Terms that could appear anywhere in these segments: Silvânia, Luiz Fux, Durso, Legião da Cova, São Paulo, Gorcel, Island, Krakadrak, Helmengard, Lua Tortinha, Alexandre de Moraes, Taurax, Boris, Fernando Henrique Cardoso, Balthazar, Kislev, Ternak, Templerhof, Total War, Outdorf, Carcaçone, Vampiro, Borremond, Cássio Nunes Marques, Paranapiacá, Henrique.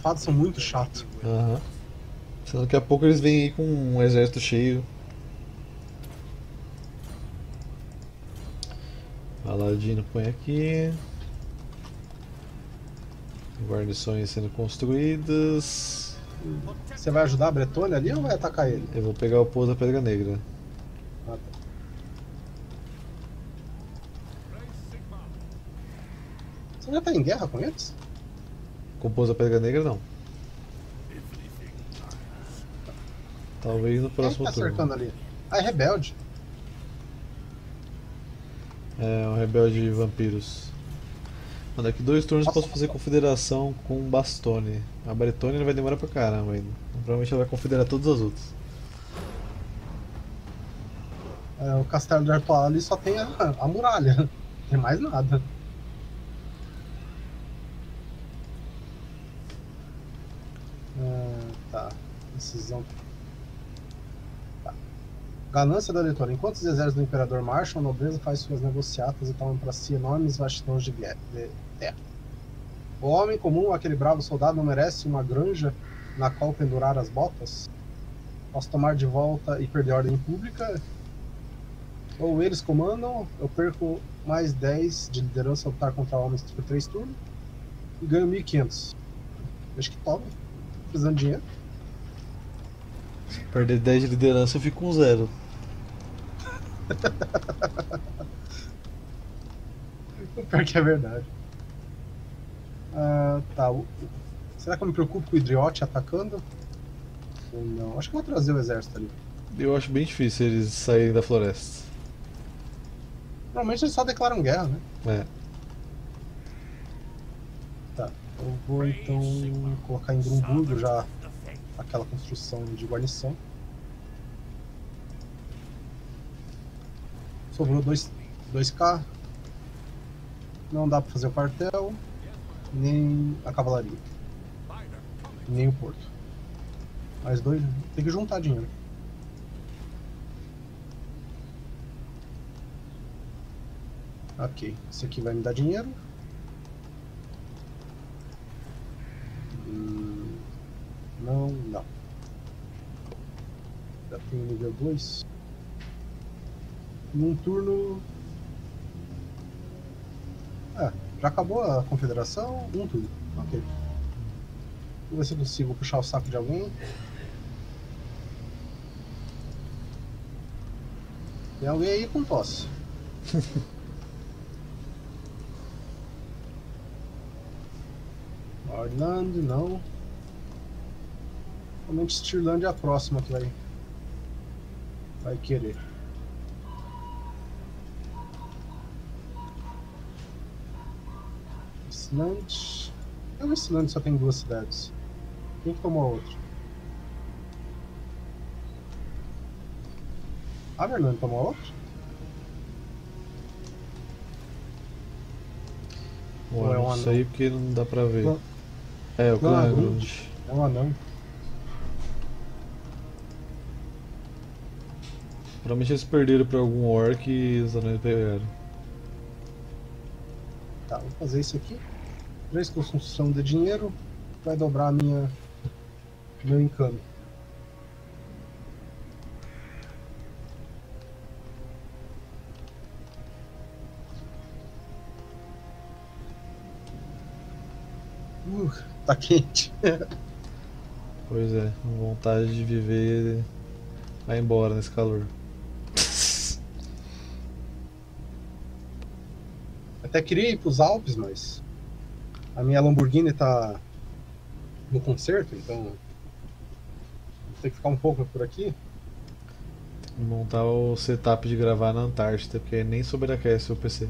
fados são muito chatos. Aham. Senão daqui a pouco eles vêm aí com um exército cheio. Aladino põe aqui. Guarnições sendo construídas. Você vai ajudar a Bretônia ali ou vai atacar ele? Eu vou pegar o povo da Pedra Negra. Ah, tá. Você já tá em guerra com eles? Com o povo da Pedra Negra não. Talvez no próximo turno. Quem tá cercando ali? Ah, é rebelde. É, um rebelde de vampiros. Mano, daqui 2 turnos eu posso fazer confederação com o Bastone. A Bretônia vai demorar pra caramba ainda. Provavelmente ela vai confederar todas as outras. É, o castelo de Artois ali só tem a muralha. Não tem mais nada. Tá. Decisão. Ganância da leitora. Enquanto os exércitos do Imperador marcham, a nobreza faz suas negociatas e tomam para si enormes vastidões de terra. O homem comum, aquele bravo soldado, não merece uma granja na qual pendurar as botas? Posso tomar de volta e perder a ordem pública? Ou eles comandam, eu perco mais 10 de liderança ao lutar contra homens por 3 turnos e ganho 1500. Acho que toma. Precisando de dinheiro. Se perder 10 de liderança eu fico com 0. O pior que é verdade. Tá. Será que eu me preocupo com o Hidriot atacando? Ou não? Acho que eu vou trazer o exército ali. Eu acho bem difícil eles saírem da floresta. Normalmente eles só declaram guerra, né? É. Tá. Eu vou então colocar em Grumburgo já aquela construção de guarnição. Sobrou 2k. Não dá pra fazer o quartel, nem a cavalaria, nem o porto. Mas dois, tem que juntar dinheiro. Ok, esse aqui vai me dar dinheiro. Não. Já tem nível 2. Num turno... É, já acabou a confederação, um turno. Ok. Vou ver se eu consigo puxar o saco de alguém. Tem alguém aí com tosse. Nordland, não. Realmente Stirland é a próxima que vai querer. Island. É o Island, só tem 2 cidades. Quem que tomou a outra? Averland tomou a outra? Ué, não sei porque não dá pra ver. É, o Grande. É um anão. Provavelmente eles perderam pra algum orc e os anões pegaram. Tá, vou fazer isso aqui. 3 construções de dinheiro. Vai dobrar a meu encano. Tá quente. Pois é, vontade de viver vai embora nesse calor. Até queria ir pros Alpes, mas a minha Lamborghini tá no concerto, então vou ter que ficar um pouco por aqui. Montar o setup de gravar na Antártida, porque nem sobreaquece o PC.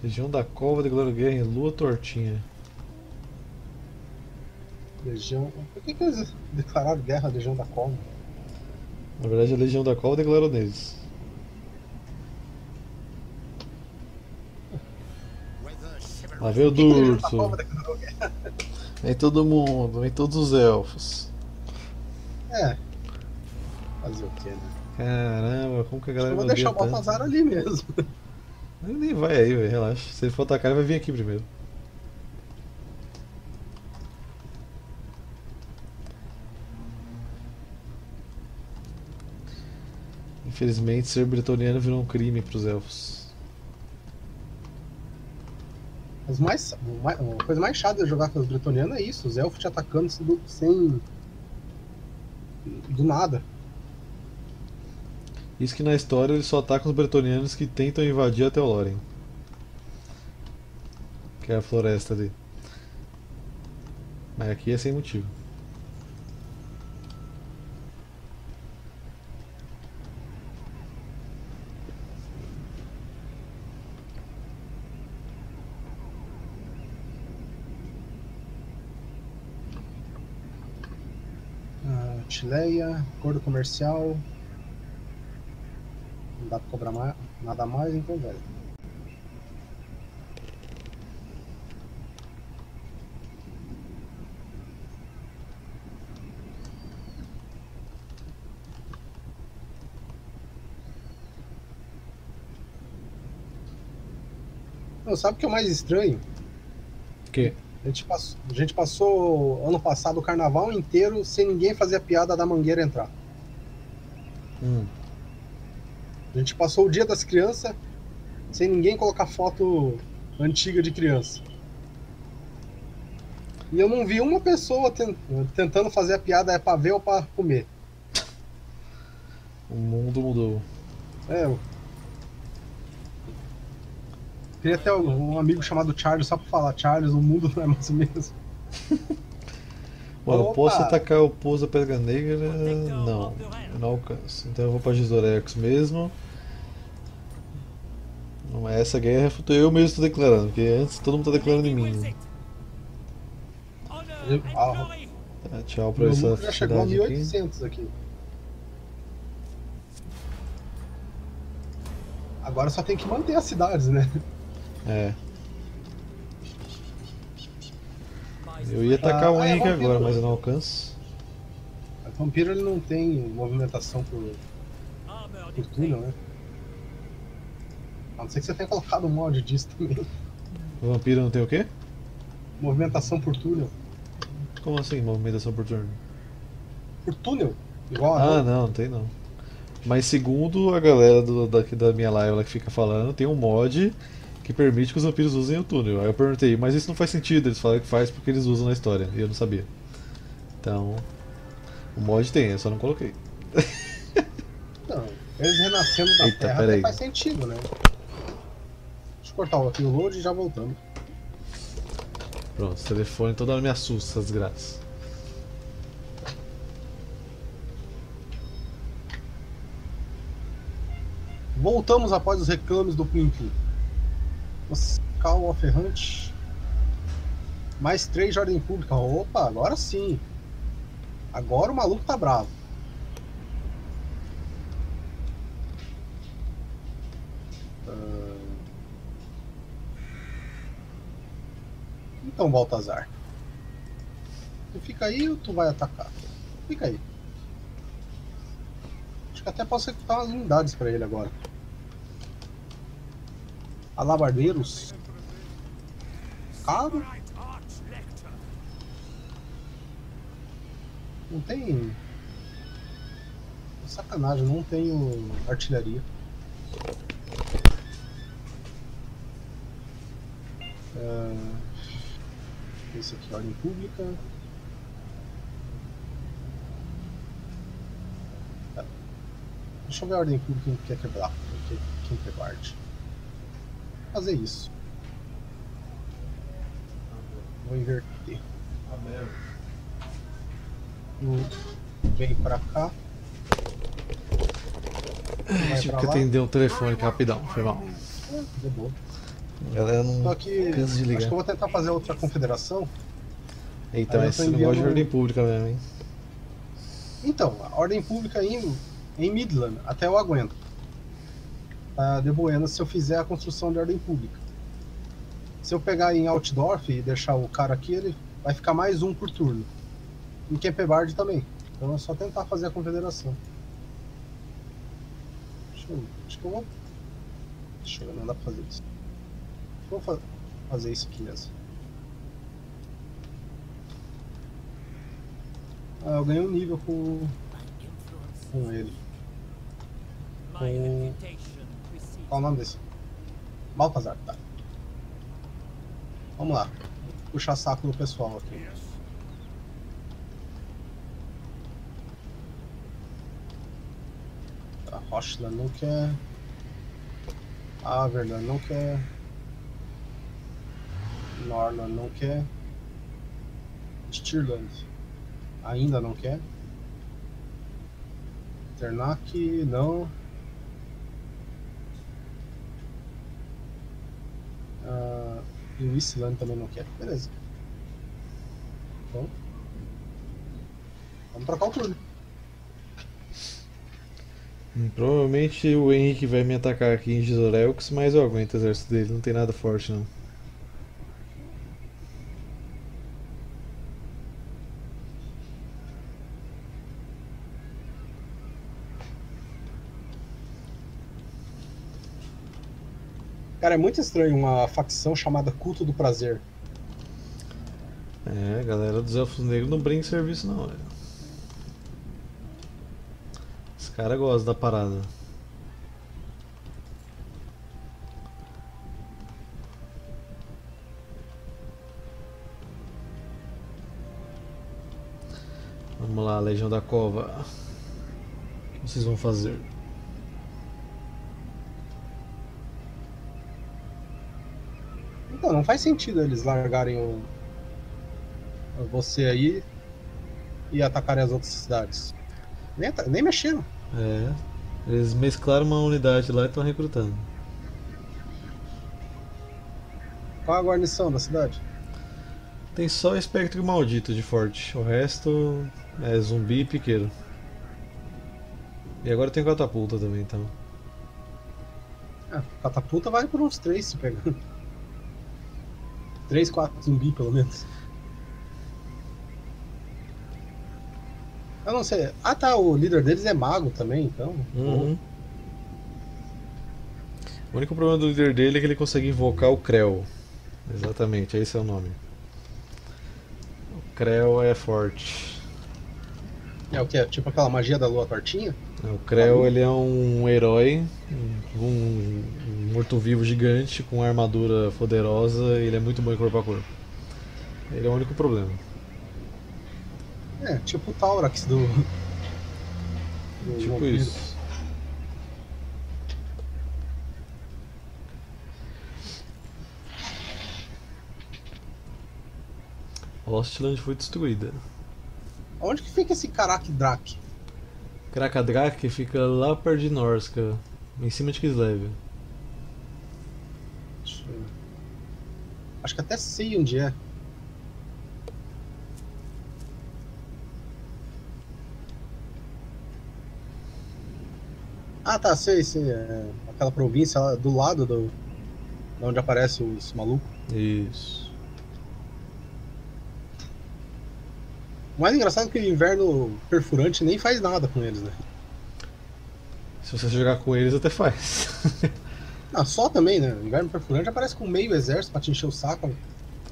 Legião da Cova declarou guerra em Lua Tortinha. Legião... Por que eles declararam guerra à Legião da Cova? Na verdade a Legião da Cova declarou neles. Lá veio o Durso. Vem todo mundo, vem todos os elfos. É. Fazer o que, né? Caramba, como que a galera... Eu vou deixar o Balthazar ali mesmo. Ele nem vai aí, velho, relaxa. Se ele for atacar, ele vai vir aqui primeiro. Infelizmente, ser bretoniano virou um crime para os elfos. A coisa mais chata de jogar com os bretonianos é isso, os elfos te atacando sem... do nada. Isso que na história eles só atacam os bretonianos que tentam invadir até o Loren, que é a floresta ali. Mas aqui é sem motivo. Tileia, acordo comercial. Não dá pra cobrar mais, nada mais, então velho. Não, sabe o que é o mais estranho? O quê? A gente passou ano passado o carnaval inteiro sem ninguém fazer a piada da mangueira entrar. A gente passou o dia das crianças sem ninguém colocar foto antiga de criança. E eu não vi uma pessoa tentando fazer a piada é pra ver ou pra comer. O mundo mudou. É, tem até um amigo chamado Charles só pra falar, Charles, o mundo não é mais o mesmo. Bom, eu posso atacar o Pouso da Pedra Negra? Não, eu não alcanço. Então eu vou pra Gizorex mesmo. Mas essa guerra eu mesmo estou declarando, porque antes todo mundo está declarando em mim. Tá, tchau pra essa cidade aqui. Já chegou a 1800 aqui. Agora só tem que manter as cidades, né? É. Eu ia atacar o Henrique agora, mas eu não alcanço. O vampiro ele não tem movimentação por túnel, né? A não ser que você tenha colocado um mod disso também. O vampiro não tem o quê? Movimentação por túnel. Como assim, movimentação por túnel? Por túnel? Igual a não tem não. Mas segundo a galera da minha live lá que fica falando, tem um mod que permite que os vampiros usem o túnel. Aí eu perguntei, mas isso não faz sentido, eles falaram que faz porque eles usam na história, e eu não sabia. Então, o mod tem, eu só não coloquei. Não, eles renascendo da terra até faz sentido, né? Deixa eu cortar aqui o load e já voltamos. Pronto, o telefone toda hora me assusta, essas desgraças. Voltamos após os reclames do Plim-Plim. Call of Hunt. Mais 3 de ordem pública. Opa, agora sim. Agora o maluco tá bravo. Então, Balthazar. Tu fica aí ou tu vai atacar? Fica aí. Acho que até posso executar umas unidades pra ele agora. Alabardeiros. Cabo. Não tem... Sacanagem, não tenho artilharia. Esse aqui, ordem pública. Deixa eu ver a ordem pública que quer quebrar. Kemperbard. Fazer isso. Vou inverter. Vem pra cá. Tive que atender o telefone rapidão, foi mal. Deu boa. Galera, não cansa de ligar. Acho que eu vou tentar fazer outra confederação. Eita, mas você não gosta de ordem pública mesmo, hein? Então, a ordem pública indo em Midland, até eu aguento. Tá de Buenas se eu fizer a construção de ordem pública. Se eu pegar em Outdorf e deixar o cara aqui, ele vai ficar mais um por turno. Em Kemperbard também. Então é só tentar fazer a confederação. Acho que eu vou... Deixa eu ver, não dá pra fazer isso. Vou fazer isso aqui mesmo. Ah, eu ganhei um nível com ele. Com... Qual o nome desse? Balthazar, tá. Vamos lá. Vou puxar saco do pessoal aqui. A Rochland não quer. A Averland não quer. Nordland não quer. Stirland ainda não quer. Ternak não. E o Island também não quer. Beleza. Então, vamos trocar o turno. Provavelmente o Henrique vai me atacar aqui em Gizorex, mas eu aguento o exército dele, não tem nada forte não. Cara, é muito estranho uma facção chamada Culto do Prazer. É, a galera dos Elfos Negros não brinca em serviço não, velho. Os caras gostam da parada. Vamos lá, Legião da Cova. O que vocês vão fazer? Então, não faz sentido eles largarem você aí e atacarem as outras cidades. Nem mexeram. É, eles mesclaram uma unidade lá e estão recrutando. Qual a guarnição da cidade? Tem só espectro maldito de forte, o resto é zumbi e piqueiro. E agora tem catapulta também, então. Ah, catapulta vai por uns 3 se pegando. 3, 4 zumbi pelo menos. Eu não sei. Ah tá, o líder deles é mago também, então. Uhum. O único problema do líder dele é que ele consegue invocar o Krell. Exatamente, esse é o nome. O Krell é forte. É o que? Tipo aquela magia da Lua Tortinha? O Krell ele é um herói, um morto-vivo gigante com armadura poderosa, e ele é muito bom em corpo a corpo. Ele é o único problema. É, tipo o Taurax do tipo Vampiro. Isso. Rochland foi destruída. Onde que fica esse Krakadrak? Krakadrak fica lá perto de Norska, em cima de Kislev. Acho que até sei onde é. Ah tá, sei, é aquela província lá do lado de onde aparece os malucos. Isso. O mais engraçado é que o inverno perfurante nem faz nada com eles, né? Se você jogar com eles até faz. Ah, só também, né? O inverno perfurante aparece com meio exército pra te encher o saco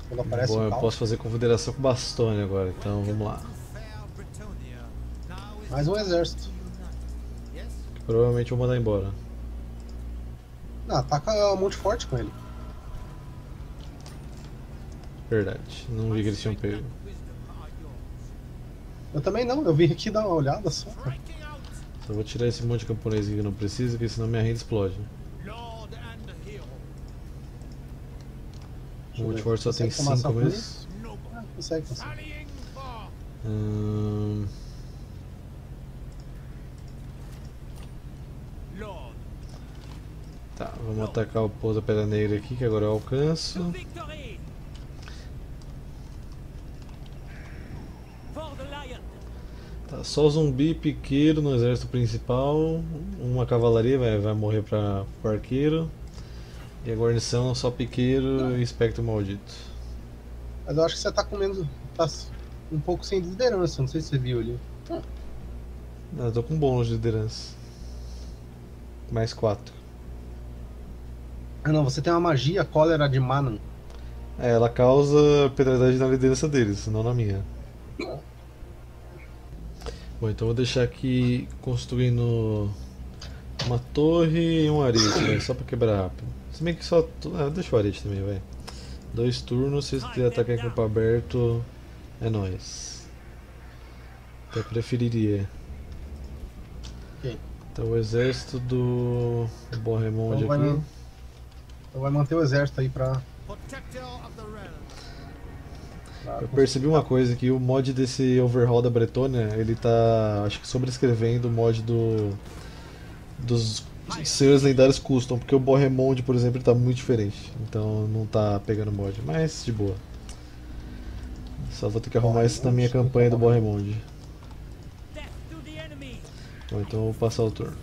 quando aparece. Bom, eu posso fazer confederação com Bastônia agora, então vamos lá. Mais um exército. Provavelmente vou mandar embora. Não, ataca um monte forte com ele. Verdade, não vi que eles tinham pego. Eu também não, eu vim aqui dar uma olhada só. Só vou tirar esse monte de camponês que não precisa, porque senão minha renda explode. O monte forte só tem 5 mesmo. Ah, consegue. Tá, vamos atacar o povo da Pedra Negra aqui, que agora eu alcanço. Tá, só zumbi piqueiro no exército principal. Uma cavalaria vai morrer para o arqueiro. E a guarnição só piqueiro e espectro maldito. Mas eu acho que você tá comendo. Tá um pouco sem liderança, não sei se você viu ali. Não, eu tô com um bônus de liderança. Mais 4. Ah não, você tem uma magia, cólera de Manan. É, ela causa penalidade na liderança deles, não na minha. Bom, então vou deixar aqui construindo uma torre e um arete, né? Só pra quebrar rápido. Se bem que só... Ah, deixa o arete também, vai. 2 turnos, se você atacar em campo aberto, é nóis. Eu preferiria. Okay. Então o exército do Borremond então, aqui. Então vai manter o exército aí pra... Eu percebi uma coisa, que o mod desse overhaul da Bretônia, ele tá, acho que sobrescrevendo o mod dos Senhores Lendários Custom, porque o Borremond, por exemplo, ele tá muito diferente, então não tá pegando mod, mas de boa. Só vou ter que arrumar isso na minha campanha do Borremond. Bom, então eu vou passar o turno.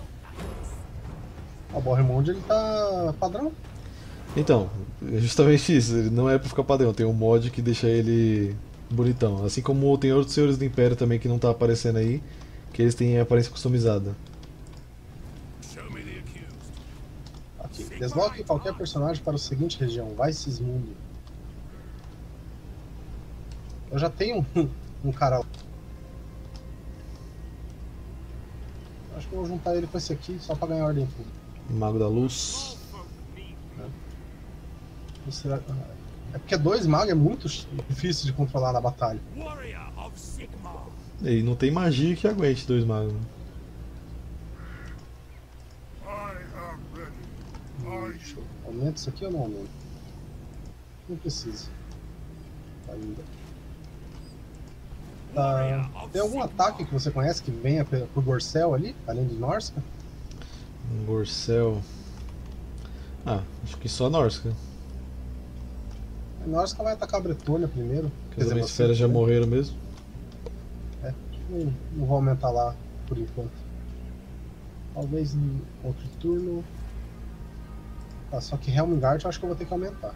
O Borremond, ele tá padrão? Então, é justamente isso, ele não é pra ficar padrão, tem um mod que deixa ele bonitão. Assim como tem outros senhores do Império também que não tá aparecendo aí, que eles têm a aparência customizada. Aqui, desloque qualquer personagem para a seguinte região, vai Sismundo. Eu já tenho um cara. Acho que eu vou juntar ele com esse aqui só pra ganhar ordem pública. Mago da Luz. É porque 2 magos é muito difícil de controlar na batalha. E não tem magia que aguente 2 magos. Aumenta isso aqui ou não aumenta? Não precisa. Ainda. Tá. Tem algum ataque que você conhece que venha pro Gorcel ali, além de Norska? Gorcel. Ah, acho que só Norska. Norska vai atacar a Bretônia primeiro. As minhas esferas já morreram mesmo? É, não vou aumentar lá por enquanto. Talvez em outro turno. Ah, só que Helmengard eu acho que eu vou ter que aumentar.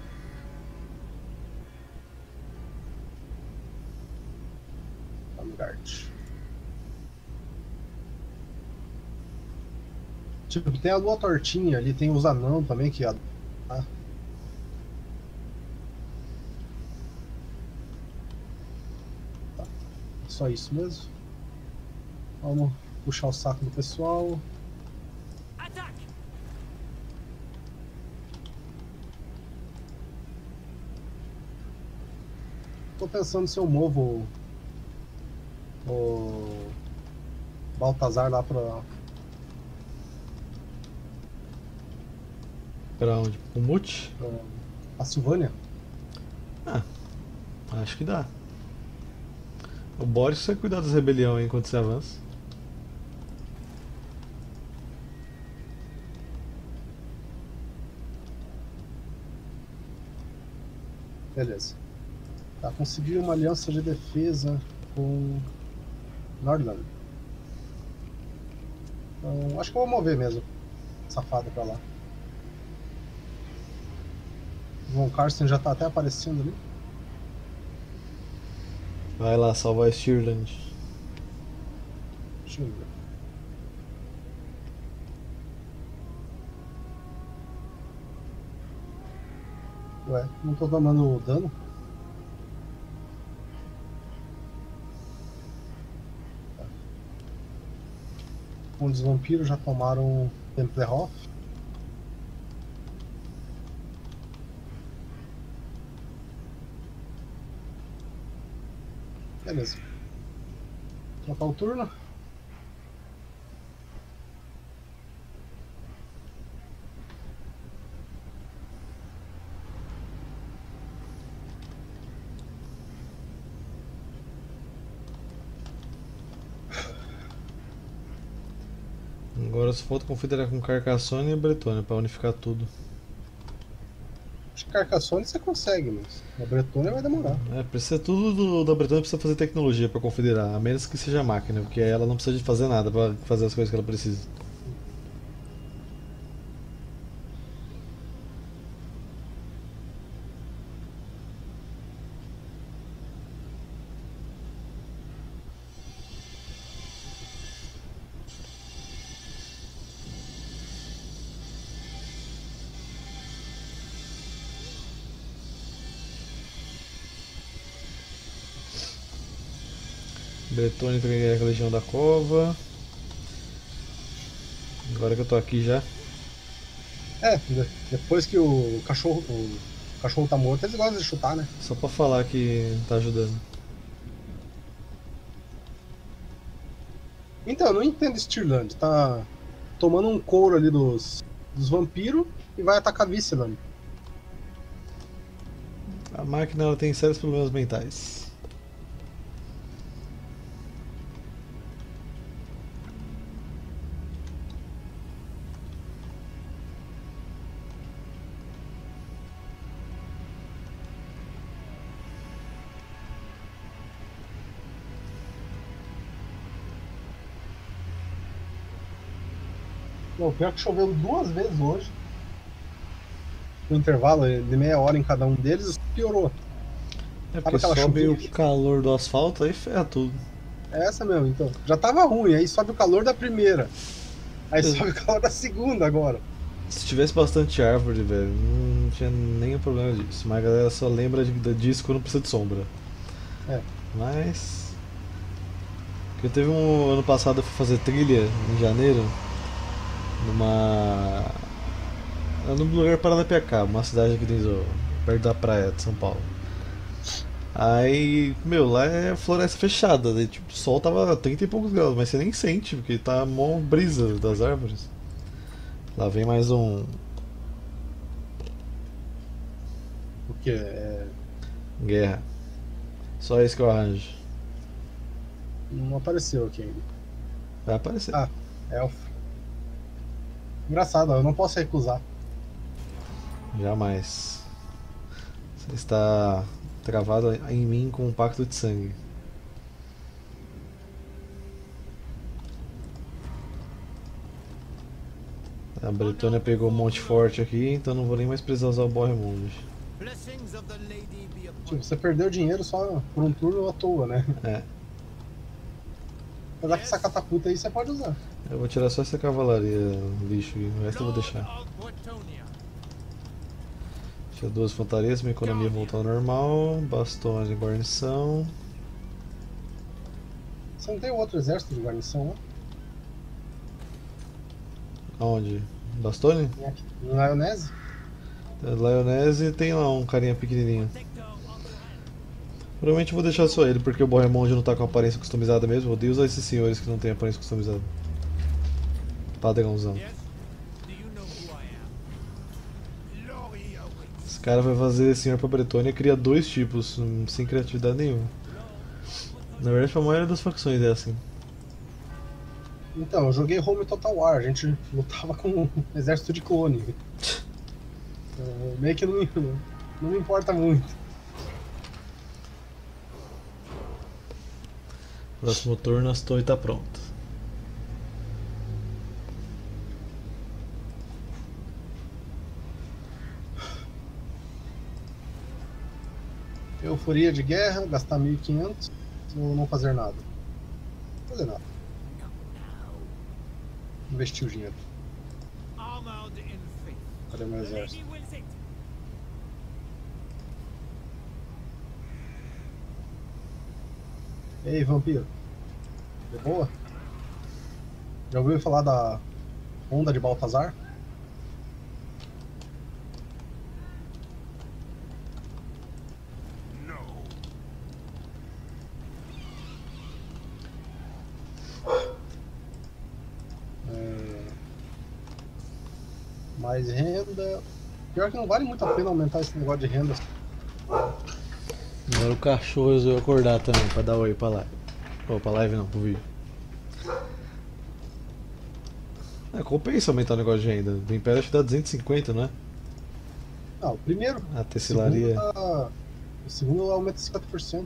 Helmengard. Tipo, tem a Lua Tortinha ali, tem os anão também que... Ah. Só isso mesmo. Vamos puxar o saco do pessoal. Ataque. Tô pensando se eu movo o Balthazar lá pra onde? O Mute? A Silvânia? Ah, acho que dá. O Boris vai cuidar das rebeliões enquanto você avança. Beleza. Tá, consegui uma aliança de defesa com Nordland. Então, acho que eu vou mover mesmo. Safado pra lá. Von Carsten já tá até aparecendo ali. Vai lá, salvar Stirland. Deixa eu ver. Ué, não tô tomando dano? Um dos vampiros já tomaram Templerhof. Beleza. Trocar o turno. Agora só falta confederar com Carcaçone e Bretônia para unificar tudo. Acho que Carcaçone você consegue, mas a Bretônia vai demorar. É, precisa tudo da Bretônia, precisa fazer tecnologia pra confederar, a menos que seja máquina, porque ela não precisa de fazer nada pra fazer as coisas que ela precisa. Bretônia também é a Legião da Cova. Agora que eu tô aqui já. É, depois que o cachorro tá morto, eles gostam de chutar, né? Só pra falar que tá ajudando. Então, eu não entendo Stirland, tá tomando um couro ali dos vampiros e vai atacar Viceland. A máquina ela tem sérios problemas mentais. Não, pior que choveu duas vezes hoje. No intervalo de meia hora em cada um deles, piorou. É porque sobe o calor do asfalto, aí ferra tudo. É essa mesmo, então. Já tava ruim, aí sobe o calor da primeira. Aí sobe o calor da segunda agora. Se tivesse bastante árvore, velho, não tinha nenhum problema disso. Mas a galera só lembra disso quando precisa de sombra. É. Mas... eu teve um ano passado, eu fui fazer trilha em janeiro. Num lugar Paranapiacá, uma cidade aqui dentro, perto da praia de São Paulo. Aí, meu, lá é floresta fechada, daí, tipo, o sol tava a 30 e poucos graus, mas você nem sente, porque tá mó brisa das árvores. Lá vem mais um... o que é? Guerra. Só isso que eu arranjo. Não apareceu aqui ainda. Vai aparecer. Ah, elfo. Engraçado, eu não posso recusar. Jamais. Você está travado em mim com um pacto de sangue. A Bretônia pegou um monte forte aqui, então não vou nem mais precisar usar o Borremond. Tipo, você perdeu dinheiro só por um turno à toa, né? É. Apesar que essa catapulta aí você pode usar. Eu vou tirar só essa cavalaria lixo e o resto eu vou deixar. Tinha duas fantarias, minha economia voltou ao normal, bastões de guarnição. Você não tem outro exército de guarnição, né? Aonde? Bastone? No Lionese? Lionese tem lá um carinha pequenininho. Provavelmente eu vou deixar só ele, porque o Borremond não tá com aparência customizada mesmo. Eu odeio usar esses senhores que não tem aparência customizada. Padrãozão. Esse cara vai fazer senhor pra Bretônia e cria dois tipos, sem criatividade nenhuma. Na verdade, a maioria das facções é assim. Então, eu joguei Home Total War, a gente lutava com um exército de clone. Meio que não me importa muito. Próximo turno, as torres tá pronto. Euforia de guerra, gastar 1500 ou não fazer nada. Não fazer nada. Investir o dinheiro. Cadê meu exército? Ei, vampiro. De boa? Já ouviu falar da onda de Balthazar? Não. Mais renda. Pior que não vale muito a pena aumentar esse negócio de renda. Agora o cachorro resolveu acordar também, pra dar oi pra live. Ou pra live não, pro vídeo. É, compensa aumentar o negócio de renda. Do Império acho que dá 250, não é? Ah, o primeiro. A tecilaria. O segundo aumenta 50%.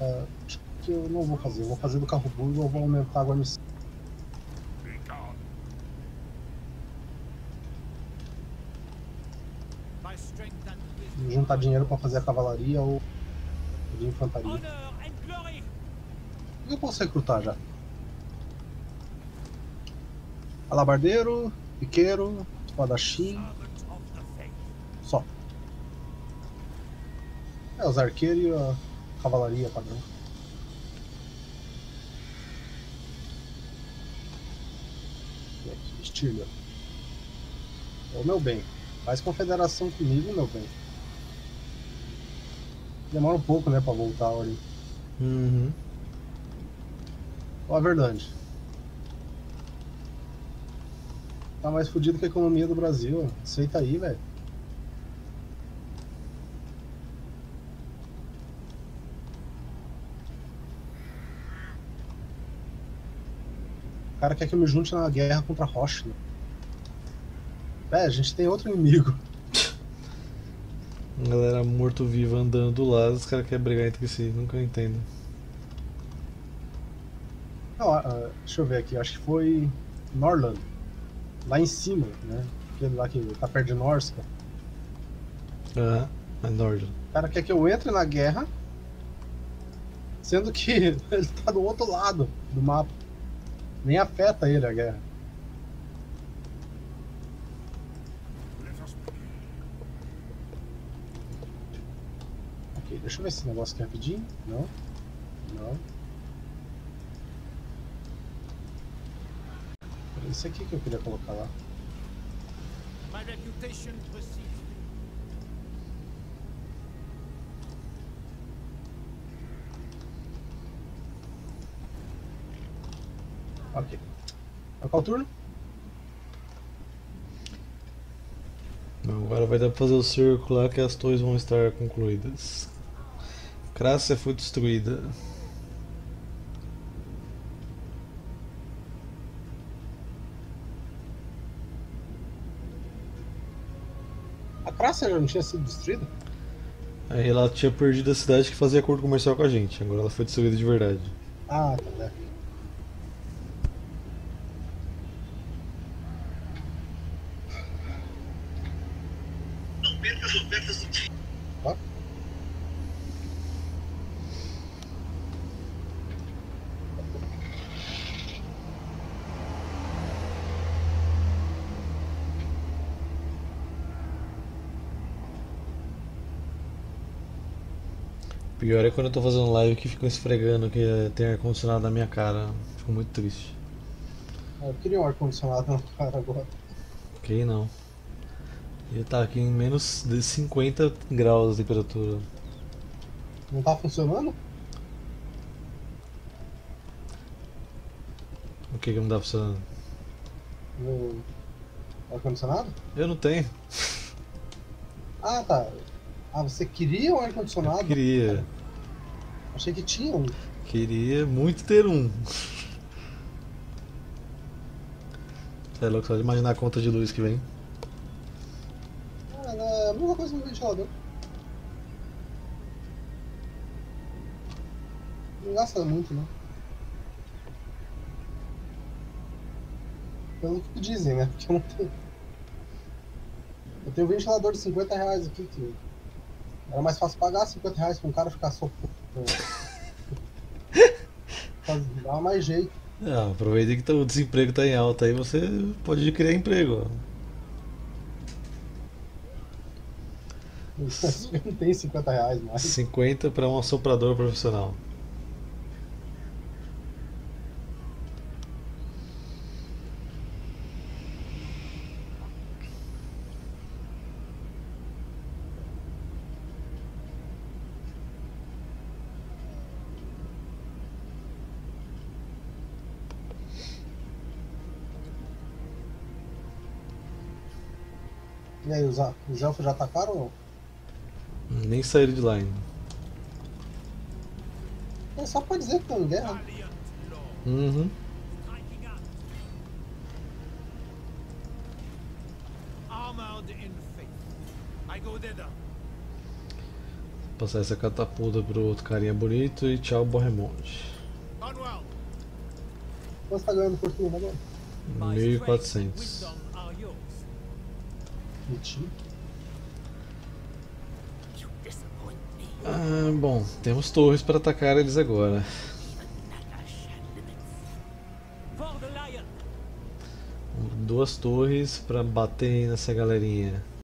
É, acho que eu não vou fazer. Eu vou fazer do carro burro ou vou aumentar a guarnição. Juntar dinheiro pra fazer a cavalaria ou de infantaria. O que eu posso recrutar já? Alabardeiro, piqueiro, espadachim. Só. É, os arqueiros e a cavalaria padrão. E aqui, Stirland. Ô meu bem, faz confederação comigo, meu bem. Demora um pouco, né, pra voltar ali. Uhum. Ó, Averland. Tá mais fudido que a economia do Brasil. Aceita aí, velho. O cara quer que eu me junte na guerra contra a Rochland. É, a gente tem outro inimigo. Galera morto-viva andando lá, os caras querem brigar entre si, nunca entendo. Ah, deixa eu ver aqui, acho que foi Nordland, lá em cima, né? Aquele lá que tá perto de Norska. Ah, é Nordland. O cara quer que eu entre na guerra, sendo que ele tá do outro lado do mapa. Nem afeta ele a guerra. Deixa eu ver esse negócio aqui rapidinho. Não. Não. É isso aqui que eu queria colocar lá. Ok. É qual turno? Agora vai dar pra fazer o círculo lá que as torres vão estar concluídas. Crácia foi destruída. A Crácia já não tinha sido destruída? Aí ela tinha perdido a cidade que fazia acordo comercial com a gente. Agora ela foi destruída de verdade. Ah, tá. É. Não perca as ofertas do dia. Pior é quando eu tô fazendo live que ficam esfregando que tem ar-condicionado na minha cara. Fico muito triste. Eu queria um ar-condicionado na cara agora. Ok, não. Ele tá aqui em menos de 50 graus de temperatura. Não tá funcionando? O que que não tá funcionando? O ar-condicionado? Eu não tenho. Ah, tá. Ah, você queria um ar-condicionado? Queria. Cara. Achei que tinha um. Queria muito ter um. Você é louco, só de imaginar a conta de luz que vem. Ah, é a mesma coisa que um ventilador. Não gasta muito, né? Pelo que dizem, né? Porque eu não tenho. Eu tenho um ventilador de 50 reais aqui, que... Era mais fácil pagar 50 reais pra um cara ficar sofrendo. Dá mais jeito. Ah, aproveita que o desemprego tá em alta, aí você pode criar emprego. Não tem 50 reais mais. 50 pra um assoprador profissional. E aí, os elfos já atacaram ou não? Nem saíram de lá ainda. É só pra dizer que estão em guerra. Uhum. Vou passar essa catapulta pro outro carinha bonito e tchau, Borremond. Quanto tá ganhando por turno agora? 1400. Ah, bom, temos torres para atacar eles agora. Duas torres para bater nessa galerinha.